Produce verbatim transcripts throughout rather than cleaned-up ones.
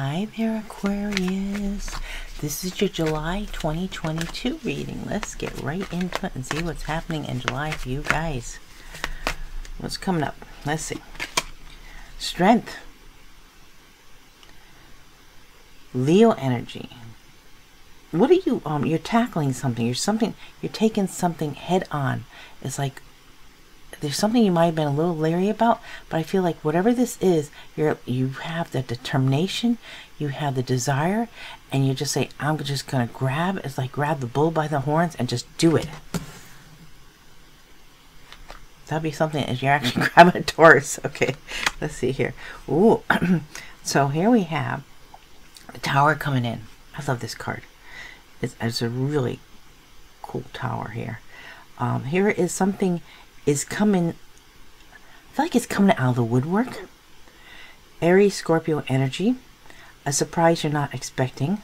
Hi there, Aquarius. This is your July twenty twenty-two reading. Let's get right into it and see what's happening in July for you guys. What's coming up? Let's see. Strength. Leo energy. What are you, um, you're tackling something. You're something, you're taking something head on. It's like, there's something you might have been a little leery about, but I feel like whatever this is, you're, you have the determination, you have the desire, and you just say, I'm just going to grab, it's like grab the bull by the horns and just do it. That'd be something if you're actually grabbing a Taurus. Okay, let's see here. Ooh, so here we have the Tower coming in. I love this card. It's, it's a really cool Tower here. Um, here is something is coming, I feel like it's coming out of the woodwork. Aries, Scorpio energy, a surprise you're not expecting.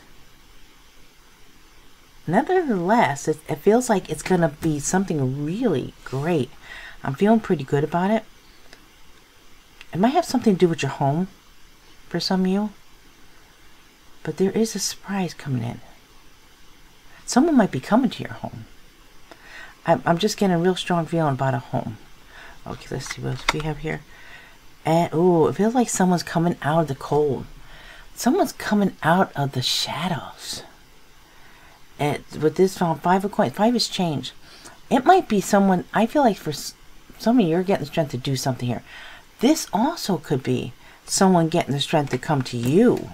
Nevertheless, it, it feels like it's going to be something really great. I'm feeling pretty good about it. It might have something to do with your home for some of you, but there is a surprise coming in. Someone might be coming to your home. I'm just getting a real strong feeling about a home. Okay, let's see what else we have here. And oh, it feels like someone's coming out of the cold. Someone's coming out of the shadows. And with this found five of coins, five is change. It might be someone. I feel like for some of you, you're getting the strength to do something here. This also could be someone getting the strength to come to you.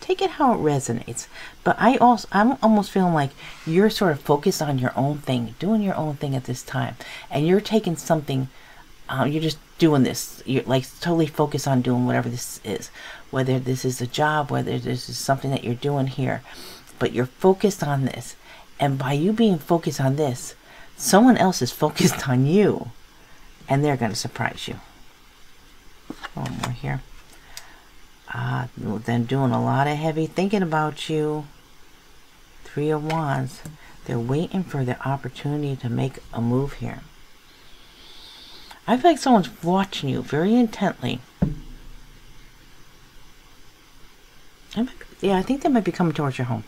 Take it how it resonates, but I also I'm almost feeling like you're sort of focused on your own thing, doing your own thing at this time, and you're taking something. Um, you're just doing this. You're like totally focused on doing whatever this is, whether this is a job, whether this is something that you're doing here, but you're focused on this, and by you being focused on this, someone else is focused on you, and they're going to surprise you. One more here. Uh, then doing a lot of heavy thinking about you. Three of Wands. They're waiting for the opportunity to make a move here. I feel like someone's watching you very intently. I might, yeah, I think they might be coming towards your home.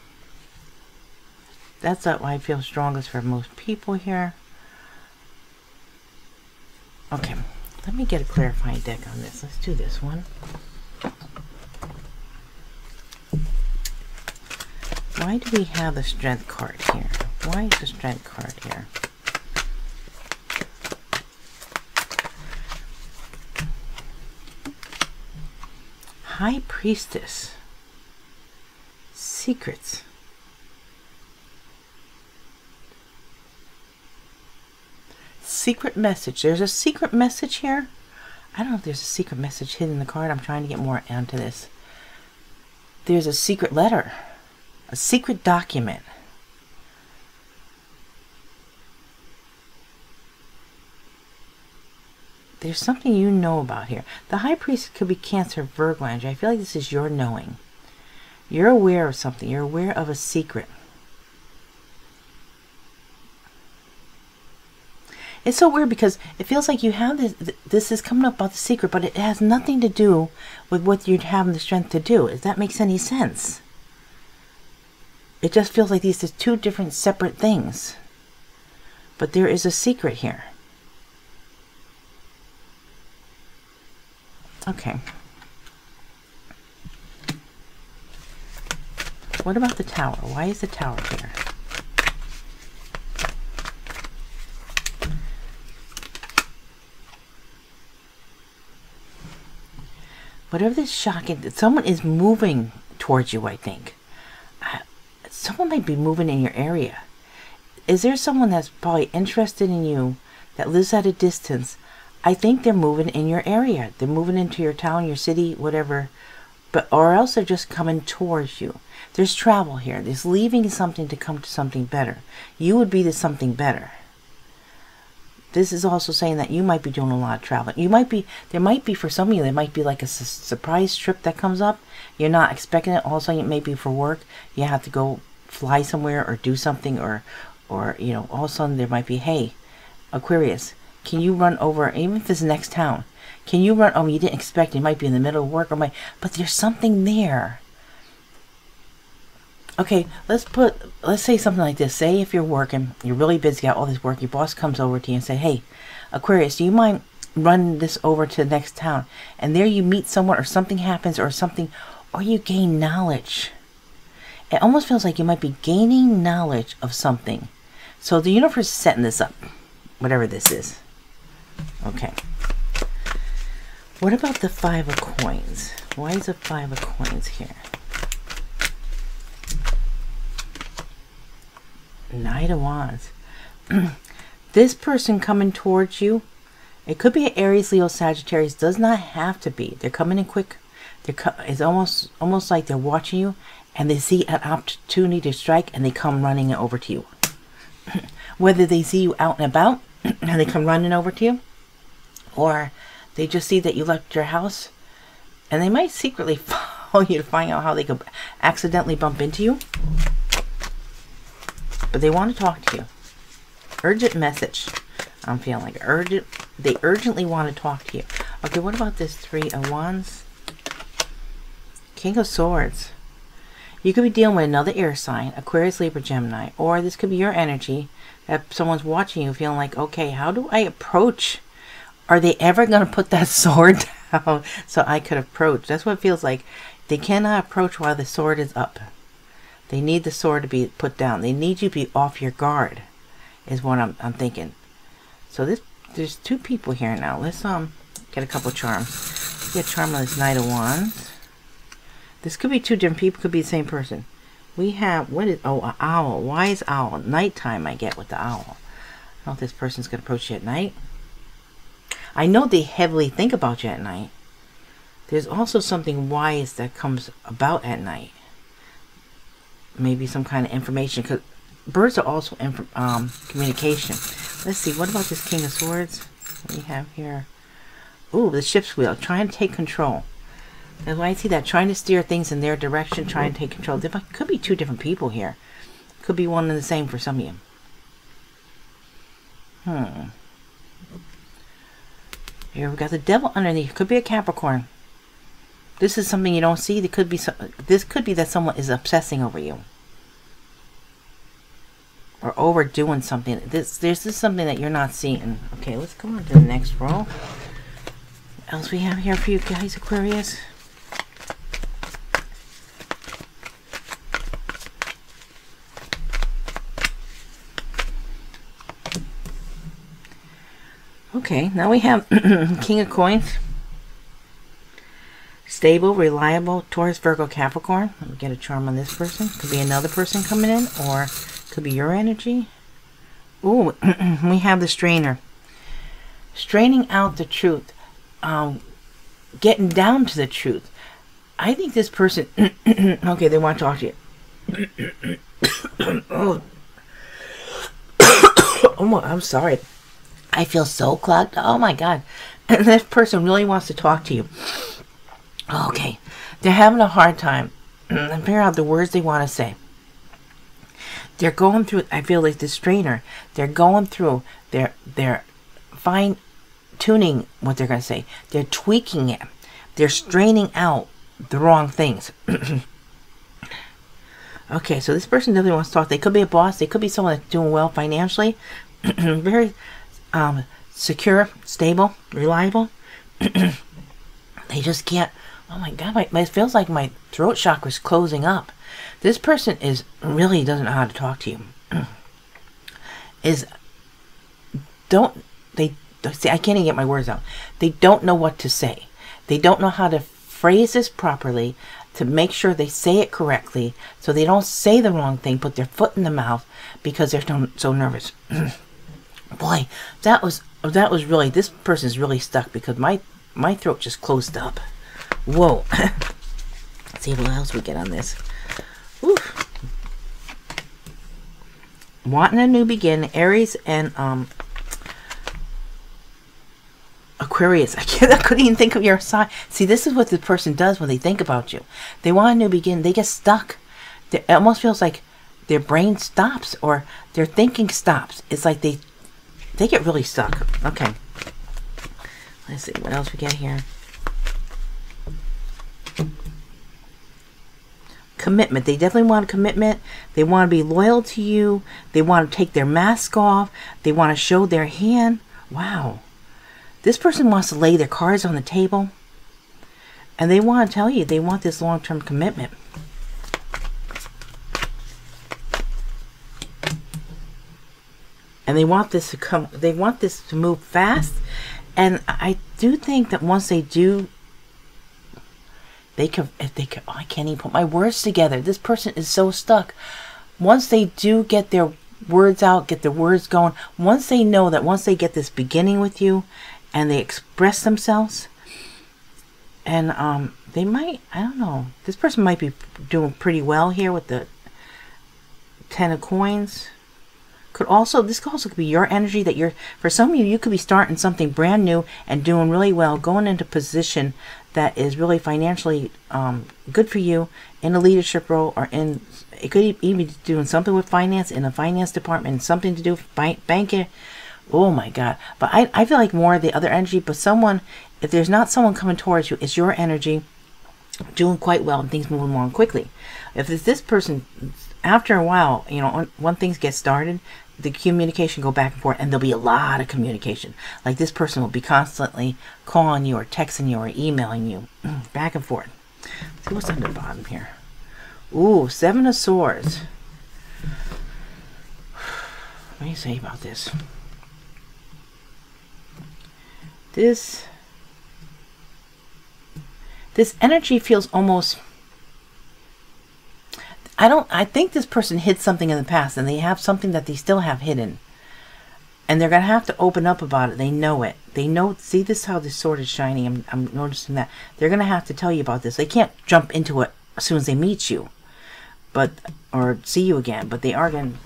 That's what I feel strongest for most people here. Okay, let me get a clarifying deck on this. Let's do this one. Why do we have the strength card here? Why is the strength card here? High Priestess. Secrets. Secret message. There's a secret message here. I don't know if there's a secret message hidden in the card. I'm trying to get more onto this. There's a secret letter. A secret document. There's something you know about here. The High Priestess could be Cancer, Virgo energy. I feel like this is your knowing. You're aware of something. You're aware of a secret. It's so weird because it feels like you have this, this is coming up about the secret, but it has nothing to do with what you'd have the strength to do. If that makes any sense. It just feels like these are two different separate things. But there is a secret here. Okay. What about the Tower? Why is the Tower here? Whatever this shocking, someone is moving towards you, I think. Someone might be moving in your area. Is there someone that's probably interested in you that lives at a distance? I think they're moving in your area. They're moving into your town, your city, whatever, but or else they're just coming towards you. There's travel here. There's leaving something to come to something better. You would be the something better. This is also saying that you might be doing a lot of traveling. You might be, there might be for some of you, there might be like a su surprise trip that comes up. You're not expecting it. All of a sudden it may be for work. You have to go fly somewhere or do something or, or you know, all of a sudden there might be, hey, Aquarius, can you run over, even if it's the next town, can you run, oh, you didn't expect it, it might be in the middle of work, or might, but there's something there Okay, let's put, let's say something like this. Say if you're working, you're really busy, got all this work, your boss comes over to you and say, hey, Aquarius, do you mind running this over to the next town? And there you meet someone, or something happens, or something, or you gain knowledge. It almost feels like you might be gaining knowledge of something. So the universe is setting this up, whatever this is. Okay. What about the Five of Coins? Why is the Five of Coins here? Knight of Wands. This person coming towards you, it could be Aries, Leo, Sagittarius, does not have to be. They're coming in quick. They're co it's almost almost like they're watching you and they see an opportunity to strike and they come running over to you. Whether they see you out and about and they come running over to you, or they just see that you left your house and they might secretly follow you to find out how they could accidentally bump into you. But they want to talk to you. Urgent message. I'm feeling like urgent. They urgently want to talk to you. Okay, what about this Three of Wands? King of Swords. You could be dealing with another air sign, Aquarius, Libra, Gemini, or this could be your energy that someone's watching you feeling like, okay, how do I approach? Are they ever going to put that sword down so I could approach? That's what it feels like. They cannot approach while the sword is up. They need the sword to be put down. They need you to be off your guard, is what I'm, I'm thinking. So this, there's two people here now. Let's um get a couple charms. Get a charm on this Knight of Wands. This could be two different people. Could be the same person. We have, what is, oh, an owl. Why is owl? Nighttime I get with the owl. I don't know if this person's going to approach you at night. I know they heavily think about you at night. There's also something wise that comes about at night. Maybe some kind of information, because birds are also inf um, communication. Let's see, what about this King of Swords? What do we have here? Ooh, the ship's wheel, trying to take control. That's why I see that, trying to steer things in their direction, trying to take control. There could be two different people here. Could be one and the same for some of you. Hmm. Here we got the devil underneath. Could be a Capricorn. This is something you don't see. There could be some, this could be that someone is obsessing over you. Or overdoing something. This, this is something that you're not seeing. Okay, let's go on to the next row. What else we have here for you guys, Aquarius? Okay, now we have King of Coins. Stable, reliable, Taurus, Virgo, Capricorn. Let me get a charm on this person. Could be another person coming in, or could be your energy. Ooh, we have the strainer. Straining out the truth. Um, getting down to the truth. I think this person... okay, they want to talk to you. oh. oh, my, I'm sorry. I feel so clogged. Oh, my God. This person really wants to talk to you. Okay, they're having a hard time and figure out the words they want to say. They're going through, I feel like the strainer, they're going through, they're, they're fine-tuning what they're going to say. They're tweaking it. They're straining out the wrong things. Okay, so this person definitely wants to talk. They could be a boss. They could be someone that's doing well financially. Very um, secure, stable, reliable. They just can't. Oh my God, my, my, it feels like my throat chakra's closing up. This person is really doesn't know how to talk to you. is don't they see? I can't even get my words out. They don't know what to say. They don't know how to phrase this properly to make sure they say it correctly, so they don't say the wrong thing. Put their foot in the mouth because they're so, so nervous. Boy, that was that was really. This person's really stuck because my my throat just closed up. Whoa. Let's see what else we get on this. Oof. Wanting a new beginning, Aries and um Aquarius. I can't I couldn't even think of your sign. See, this is what the person does when they think about you. They want a new beginning, they get stuck. They, it almost feels like their brain stops or their thinking stops. It's like they they get really stuck. Okay. Let's see what else we get here. commitment. They definitely want commitment. They want to be loyal to you. They want to take their mask off. They want to show their hand. Wow. This person wants to lay their cards on the table. And they want to tell you they want this long-term commitment. And they want this to come, they want this to move fast. And I do think that once they do, they can, if they can, oh, I can't even put my words together. This person is so stuck. Once they do get their words out, get their words going, once they know that once they get this beginning with you and they express themselves, and um, they might, I don't know, this person might be doing pretty well here with the Ten of Coins. Could also, this could also be your energy that you're, for some of you, you could be starting something brand new and doing really well, going into position that is really financially um, good for you in a leadership role, or in, it could even be doing something with finance, in a finance department, something to do with bank, banking. Oh my God. But I, I feel like more of the other energy, but someone, if there's not someone coming towards you, it's your energy doing quite well and things moving more quickly. If it's this person, after a while, you know, when things get started, the communication go back and forth, and there'll be a lot of communication. Like this person will be constantly calling you or texting you or emailing you back and forth. Let's see what's on the bottom here. Ooh, Seven of Swords. What do you say about this? This, this energy feels almost, I don't, I think this person hid something in the past, and they have something that they still have hidden, and they're going to have to open up about it. They know it. They know, see this, how this sword is shining. I'm, I'm noticing that they're going to have to tell you about this. They can't jump into it as soon as they meet you, but, or see you again, but they are going,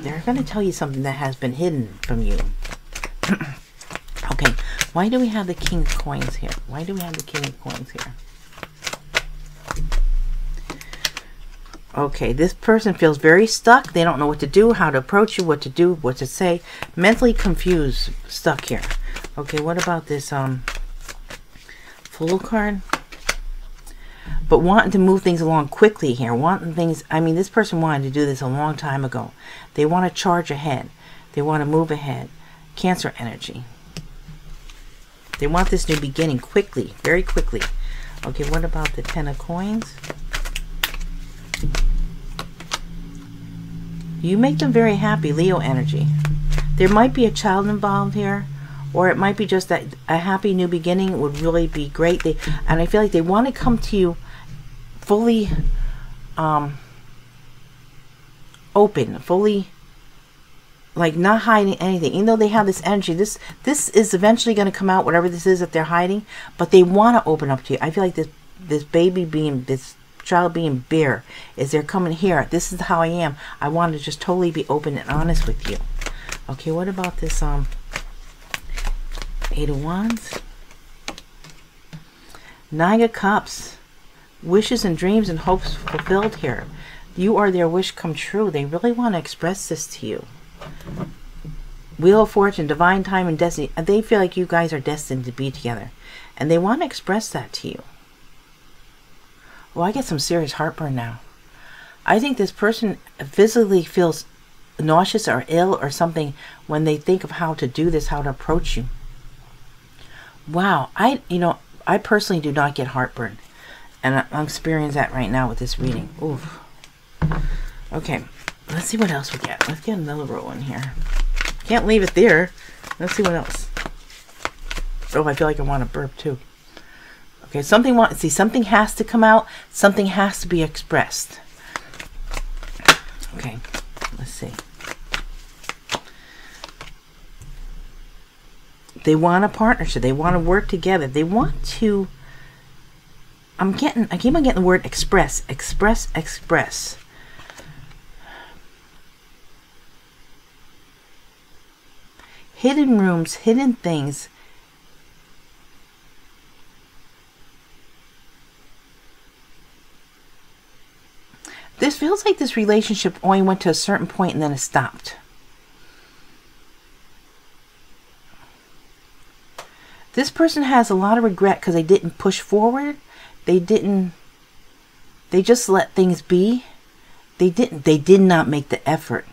they're going to tell you something that has been hidden from you. Okay. Why do we have the King of Coins here? Why do we have the King of Coins here? Okay, this person feels very stuck. They don't know what to do, how to approach you, what to do, what to say. Mentally confused, stuck here. Okay, what about this um, Fool card? But wanting to move things along quickly here. Wanting things, I mean, this person wanted to do this a long time ago. They want to charge ahead. They want to move ahead. Cancer energy. They want this new beginning quickly, very quickly. Okay, what about the Ten of Coins? You make them very happy, Leo energy. There might be a child involved here, or it might be just that a happy new beginning would really be great. They, and I feel like they want to come to you fully um, open, fully, like not hiding anything. Even though they have this energy, this this is eventually going to come out, whatever this is that they're hiding, but they want to open up to you. I feel like this this baby being, this child being bare, is they're coming here. This is how I am. I want to just totally be open and honest with you. Okay, what about this um Eight of Wands? Nine of Cups. Wishes and dreams and hopes fulfilled here. You are their wish come true. They really want to express this to you. Wheel of Fortune, divine time and destiny. They feel like you guys are destined to be together, and they want to express that to you. Well, I get some serious heartburn now. I think this person physically feels nauseous or ill or something when they think of how to do this, how to approach you. Wow. I, you know, I personally do not get heartburn, and I'm experiencing that right now with this reading. Oof. Okay. Let's see what else we get. Let's get another row in here. Can't leave it there. Let's see what else. Oh, I feel like I want to burp too. Okay, something wants, see, something has to come out. Something has to be expressed. Okay, let's see. They want a partnership. They want to work together. They want to, I'm getting, I keep on getting the word express, express, express. Hidden rooms, hidden things. This feels like this relationship only went to a certain point and then it stopped. This person has a lot of regret because they didn't push forward. They didn't They just let things be. They didn't. They did not make the effort.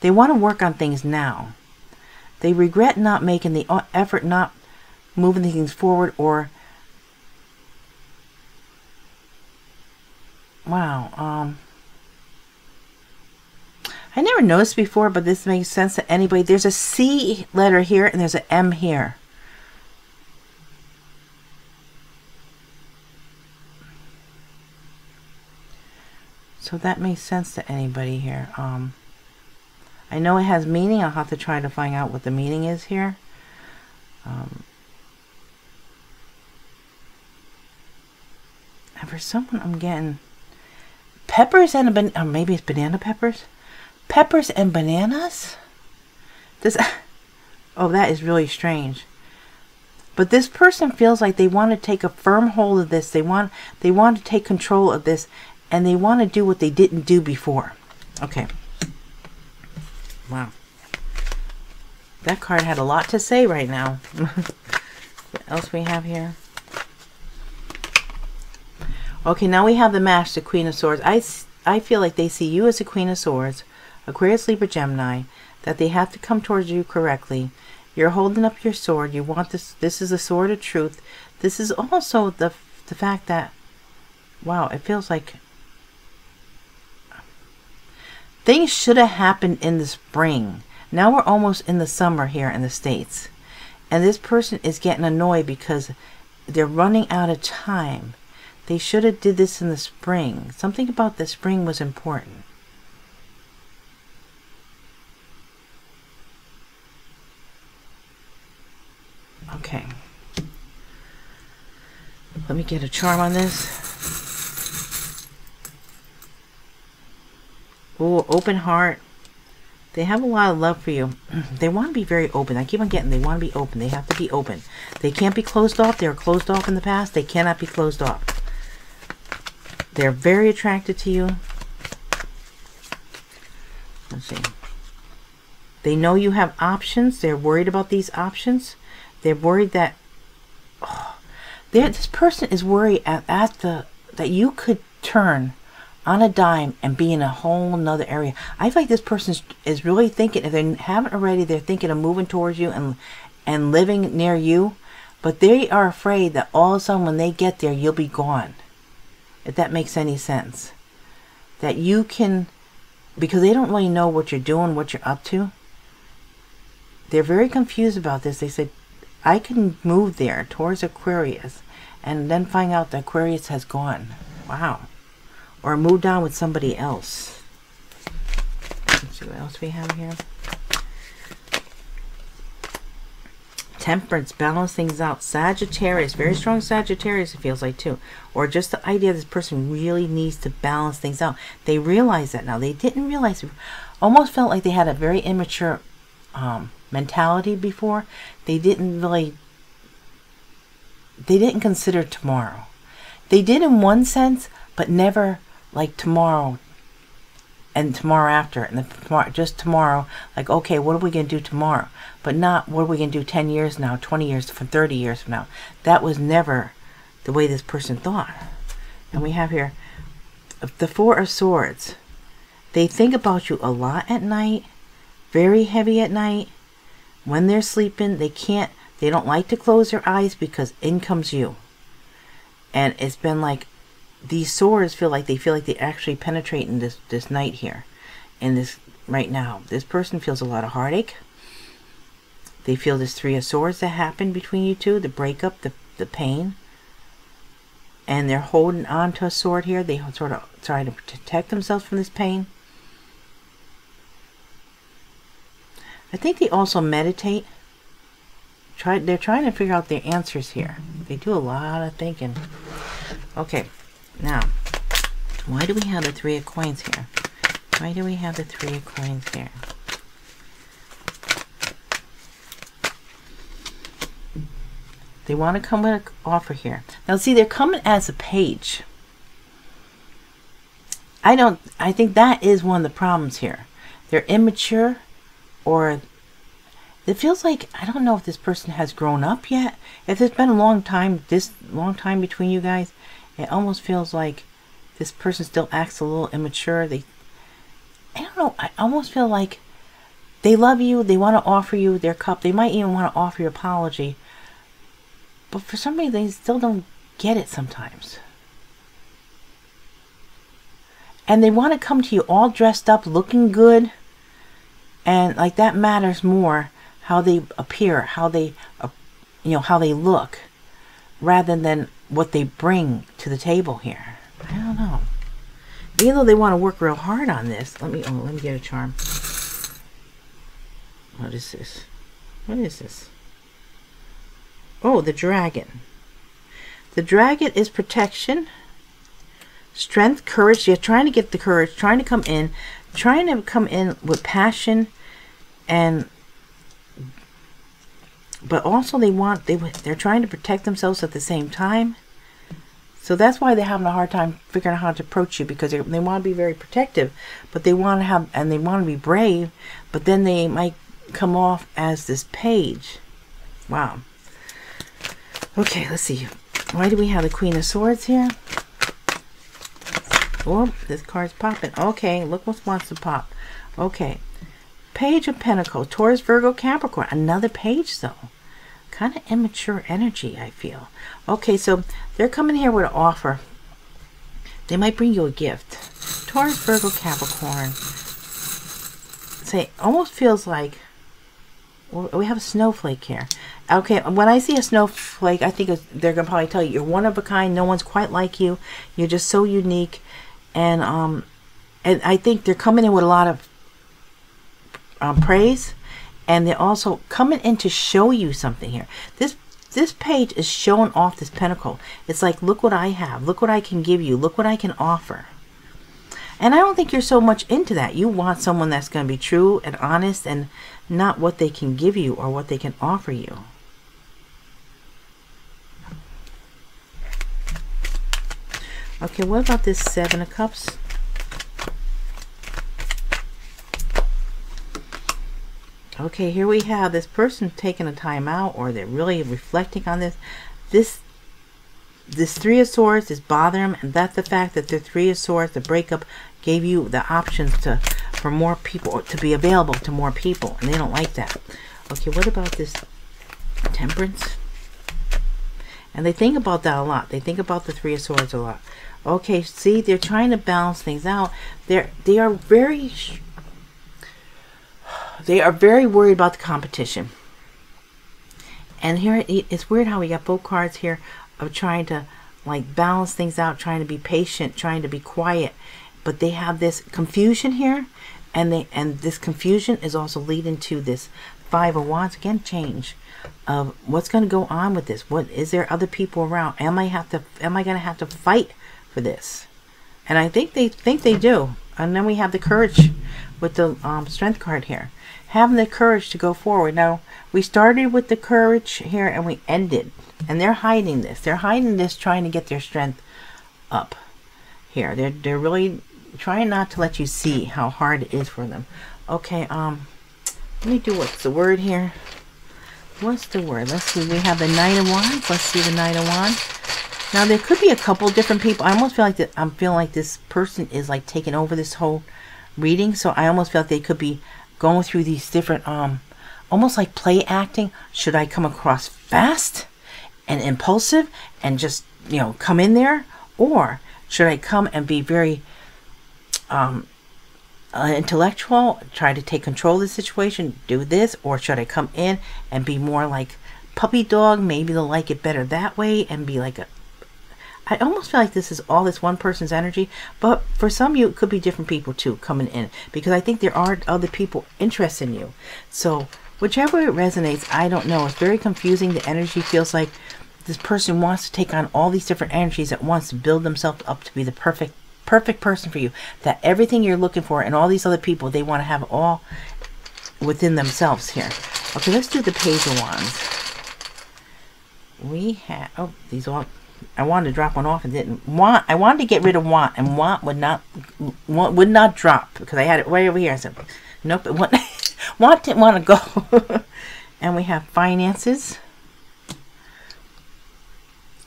They want to work on things now. They regret not making the effort, not moving things forward, or wow. Um, I never noticed before, but this makes sense to anybody. There's a C letter here and there's an M here. So that makes sense to anybody here. Um, I know it has meaning. I'll have to try to find out what the meaning is here. Um, and for someone, I'm getting peppers and a ban- or maybe it's banana peppers. Peppers and bananas? This, oh, that is really strange. But this person feels like they want to take a firm hold of this. They want, they want to take control of this, and they want to do what they didn't do before. Okay. Wow. That card had a lot to say right now. What else we have here? Okay, now we have the match, the Queen of Swords. I, I feel like they see you as the Queen of Swords, Aquarius, Libra, Gemini, that they have to come towards you correctly. You're holding up your sword. You want this. This is the sword of truth. This is also the, the fact that, wow, it feels like things should have happened in the spring. Now we're almost in the summer here in the States. And this person is getting annoyed because they're running out of time. They should have did this in the spring. Something about the spring was important. Okay. Let me get a charm on this. Oh, open heart. They have a lot of love for you. They want to be very open. I keep on getting they want to be open. They have to be open. They can't be closed off. They were closed off in the past. They cannot be closed off. They're very attracted to you. Let's see. They know you have options. They're worried about these options. They're worried that oh, they're, this person is worried at, at the that you could turn on a dime and be in a whole nother area. I feel like this person is really thinking, if they haven't already, they're thinking of moving towards you and and living near you, but they are afraid that all of a sudden when they get there, you'll be gone. If that makes any sense. That you can, because they don't really know what you're doing, what you're up to. They're very confused about this. They said, I can move there towards Aquarius and then find out that Aquarius has gone. Wow. Or moved on with somebody else. Let's see what else we have here. Temperance, balance things out. Sagittarius, very strong Sagittarius, it feels like, too. Or just the idea this person really needs to balance things out. They realize that now. They didn't realize. Almost felt like they had a very immature um mentality before. They didn't really, they didn't consider tomorrow. They did in one sense, but never like tomorrow and tomorrow after and the tomorrow, just tomorrow. Like, okay, what are we going to do tomorrow? But not what are we going to do ten years now, twenty years from, thirty years from now. That was never the way this person thought. And we have here the Four of Swords. They think about you a lot at night, very heavy at night. When they're sleeping, they can't, they don't like to close their eyes because in comes you. And it's been like, these swords feel like they feel like they actually penetrate in this, this night here. And this, right now, this person feels a lot of heartache. They feel this Three of Swords that happened between you two, the breakup, the, the pain. And they're holding on to a sword here. They sort of try to protect themselves from this pain. I think they also meditate. Try, they're trying to figure out their answers here. They do a lot of thinking. Okay, now, why do we have the Three of Coins here? Why do we have the Three of Coins here? They want to come with an offer here. Now, see, they're coming as a page. I don't, I think that is one of the problems here. They're immature. Or it feels like, I don't know if this person has grown up yet. If it's been a long time, this long time between you guys, it almost feels like this person still acts a little immature. They, I don't know, I almost feel like they love you. They want to offer you their cup. They might even want to offer you an apology. But for some reason, they still don't get it sometimes. And they want to come to you all dressed up, looking good. And like that matters more, how they appear, how they, you know, how they look, rather than what they bring to the table here. I don't know. Even though they want to work real hard on this, let me, oh, let me get a charm. What is this? What is this? Oh, the dragon. The dragon is protection, strength, courage. You're trying to get the courage, trying to come in, trying to come in with passion, and but also they want they they're trying to protect themselves at the same time. So that's why they're having a hard time figuring out how to approach you, because they, they want to be very protective, but they want to have and they want to be brave, but then they might come off as this page. Wow. Okay, let's see. Why do we have the Queen of Swords here? Oh, this card's popping. Okay, look what wants to pop. Okay. Page of Pentacles, Taurus, Virgo, Capricorn. Another page, though. Kind of immature energy, I feel. Okay, so they're coming here with an offer. They might bring you a gift. Taurus, Virgo, Capricorn. Say, so almost feels like we have a snowflake here. Okay, when I see a snowflake, I think they're going to probably tell you, you're one of a kind, no one's quite like you, you're just so unique, and um, and I think they're coming in with a lot of um, praise, and they're also coming in to show you something here. This this page is showing off this pentacle. It's like, look what I have, look what I can give you, look what I can offer. And I don't think you're so much into that. You want someone that's going to be true and honest and not what they can give you or what they can offer you. Okay, what about this Seven of Cups? Okay, here we have this person taking a time out, or they're really reflecting on this. This This Three of Swords is bothering them, and that's the fact that the Three of Swords, the breakup, gave you the options to for more people, or to be available to more people, and they don't like that. Okay, what about this Temperance? And they think about that a lot. They think about the Three of Swords a lot. Okay, see, they're trying to balance things out. They're they are very they are very worried about the competition. And here it's weird how we got both cards here. Of trying to like balance things out, trying to be patient, trying to be quiet, but they have this confusion here, and they and this confusion is also leading to this Five of Wands again, change of what's going to go on with this. What is there other people around? Am I have to? Am I going to have to fight for this? And I think they think they do. And then we have the courage with the um, strength card here, having the courage to go forward. Now we started with the courage here, and we ended. And they're hiding this. They're hiding this, trying to get their strength up here. They're, they're really trying not to let you see how hard it is for them. Okay, um, let me do what's the word here. What's the word? Let's see. We have the Knight of Wands. Let's see the Knight of Wands. Now, there could be a couple different people. I almost feel like that. I'm feeling like this person is like taking over this whole reading. So I almost felt they could be going through these different, um, almost like play acting. Should I come across fast and impulsive and just, you know, come in there? Or should I come and be very um, uh, intellectual, try to take control of the situation, do this? Or should I come in and be more like puppy dog? Maybe they'll like it better that way and be like a... I almost feel like this is all this one person's energy, but for some of you, it could be different people too coming in, because I think there are other people interested in you. So whichever it resonates, I don't know. It's very confusing. The energy feels like this person wants to take on all these different energies at once to build themselves up to be the perfect perfect person for you. That everything you're looking for and all these other people, they want to have all within themselves here. Okay, let's do the Page of Wands. We have... Oh, these all... I wanted to drop one off and didn't want. I wanted to get rid of want, and want would not want, would not drop, because I had it right over here. I said, nope, it wouldn't. Want didn't want to go. And we have finances,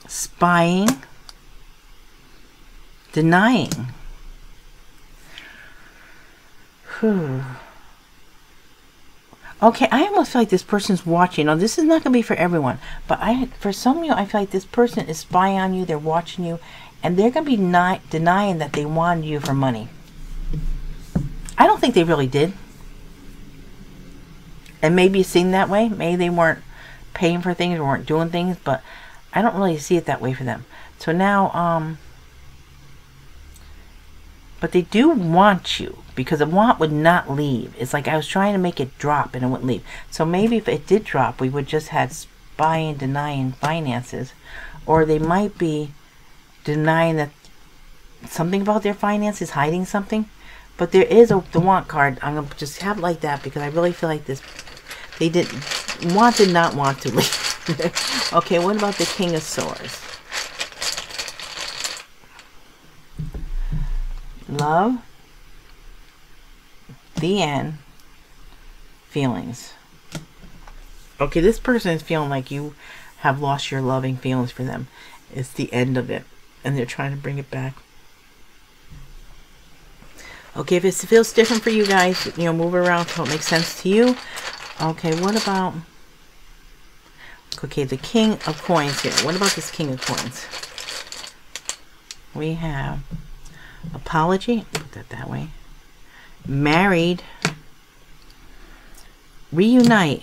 spying, denying. Whew. Okay, I almost feel like this person's watching. Now, this is not going to be for everyone, but I, for some of you, I feel like this person is spying on you. They're watching you, and they're going to be not denying that they wanted you for money. I don't think they really did. And maybe it seemed that way. Maybe they weren't paying for things or weren't doing things, but I don't really see it that way for them. So now, um, but they do want you. Because the want would not leave. It's like I was trying to make it drop and it wouldn't leave. So maybe if it did drop, we would just have spying, denying finances. Or they might be denying that something about their finances, hiding something. But there is a, the want card. I'm going to just have it like that because I really feel like this. They didn't want did not want to leave. Okay, what about the King of Swords? Love. The end. Feelings. Okay, this person is feeling like you have lost your loving feelings for them. It's the end of it. And they're trying to bring it back. Okay, if it feels different for you guys, you know, move it around so it makes sense to you. Okay, what about... Okay, the King of Coins here. What about this King of Coins? We have... Apology. Put that that way. Married. Reunite.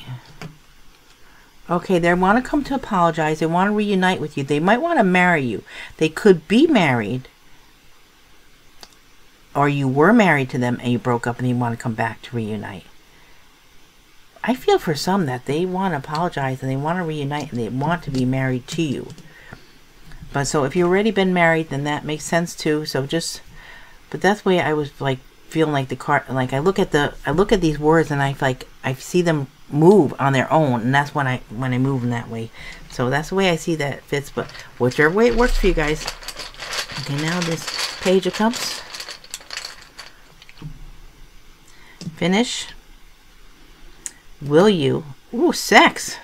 Okay, they want to come to apologize. They want to reunite with you. They might want to marry you. They could be married. Or you were married to them and you broke up and you want to come back to reunite. I feel for some that they want to apologize and they want to reunite and they want to be married to you. But so if you've already been married, then that makes sense too. So just, but that's the way I was like, feeling like the card, like I look at the, I look at these words and I like I see them move on their own, and that's when I when I move in that way. So that's the way I see that fits. But whichever way it works for you guys. Okay, now this Page of Cups. Finish. Will you? Ooh, sex.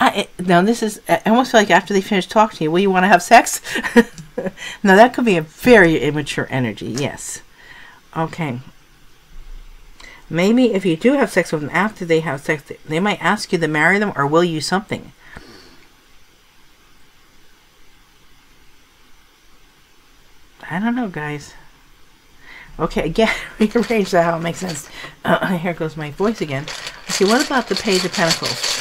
I, now this is, I almost feel like after they finish talking to you, will you want to have sex? Now that could be a very immature energy, yes. Okay. Maybe if you do have sex with them, after they have sex, they might ask you to marry them or will you something. I don't know, guys. Okay, again, rearrange that how it makes sense. Uh, here goes my voice again. Okay, what about the Page of Pentacles?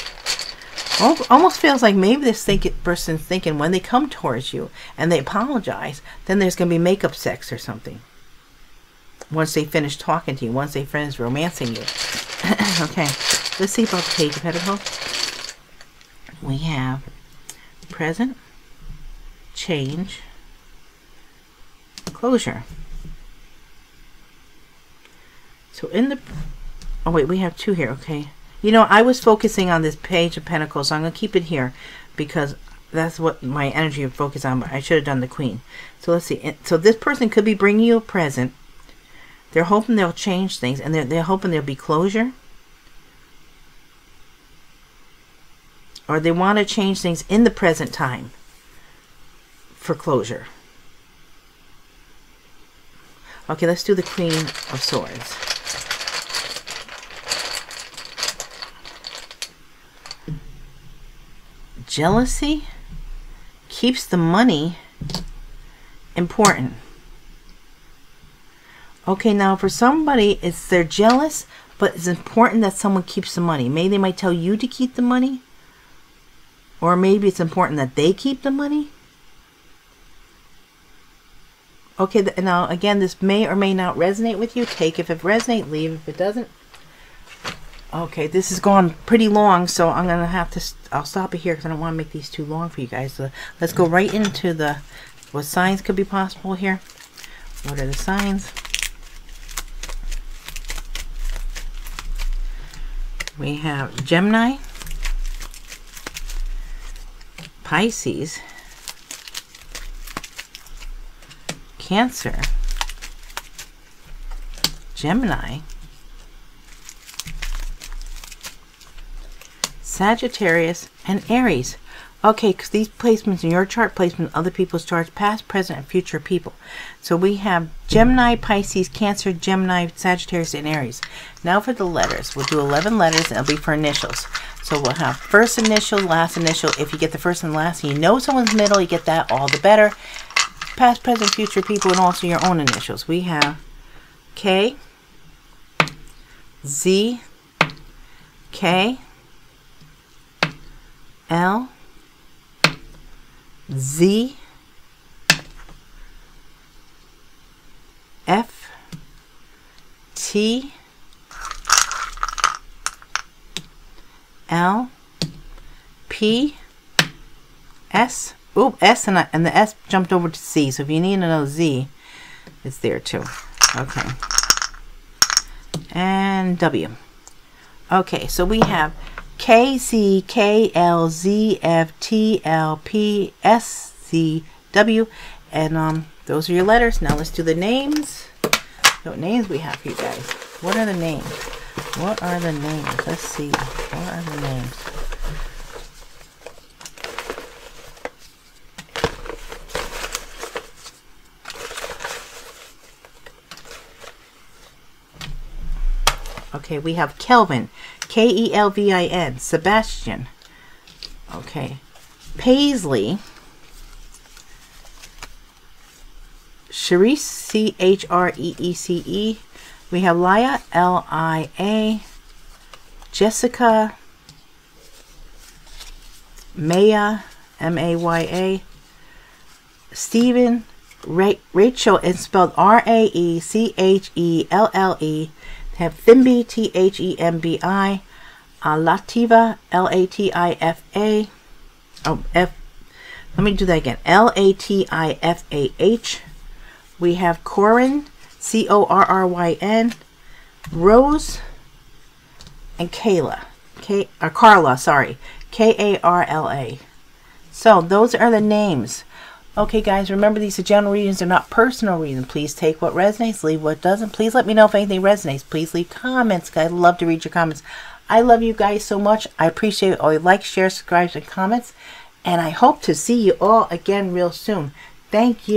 Almost feels like maybe this thinking, person's thinking when they come towards you and they apologize, then there's going to be makeup sex or something. Once they finish talking to you, once they finish romancing you. Okay, let's see about the Page of Pentacles. We have present, change, closure. So in the... Oh wait, we have two here, okay. You know, I was focusing on this Page of Pentacles, so I'm going to keep it here because that's what my energy would focus on, but I should have done the Queen. So let's see. So this person could be bringing you a present. They're hoping they'll change things, and they're, they're hoping there'll be closure. Or they want to change things in the present time for closure. Okay, let's do the Queen of Swords. Jealousy keeps the money important. Okay, now for somebody, it's they're jealous, but it's important that someone keeps the money. Maybe they might tell you to keep the money, or maybe it's important that they keep the money. Okay, now again, this may or may not resonate with you. Take if it resonates, leave if it doesn't. Okay, this has gone pretty long, so I'm going to have to, st I'll stop it here because I don't want to make these too long for you guys. So let's go right into the, what signs could be possible here. What are the signs? We have Gemini, Pisces, Cancer, Gemini, Sagittarius, and Aries. Okay, because these placements in your chart, placement in other people's charts, past, present, and future people. So we have Gemini, Pisces, Cancer, Gemini, Sagittarius, and Aries. Now for the letters. We'll do eleven letters, and it'll be for initials. So we'll have first initial, last initial. If you get the first and last, and you know someone's middle, you get that, all the better. Past, present, future people, and also your own initials. We have K, Z, K, L, Z, F, T, L, P, S. Ooh, S, and, I, and the S jumped over to Z. So if you need another Z, it's there too. Okay. And W. Okay, so we have K, C, K, L, Z, F, T, L, P, S, Z, W. And um, those are your letters. Now let's do the names. What names we have for you guys? What are the names? What are the names? Let's see. What are the names? Okay, we have Kelvin. K E L V I N. Sebastian. Okay. Paisley. Charece. C H R E E C E. We have Lia. L I A. Jessica. Maya. M A Y A. Stephen. Ra Rachel. It's spelled R A E C H E L L E. Have Thembi, T H E M B I, uh, Lativa, L A T I F A, oh, F, let me do that again, L A T I F A H. We have Corin, C O R R Y N, Rose, and Kayla, K, or Carla, sorry, K A R L A. So those are the names. Okay, guys, remember these are general readings. They're not personal readings. Please take what resonates, leave what doesn't. Please let me know if anything resonates. Please leave comments. I'd love to read your comments. I love you guys so much. I appreciate all your likes, shares, subscribes, and comments. And I hope to see you all again real soon. Thank you.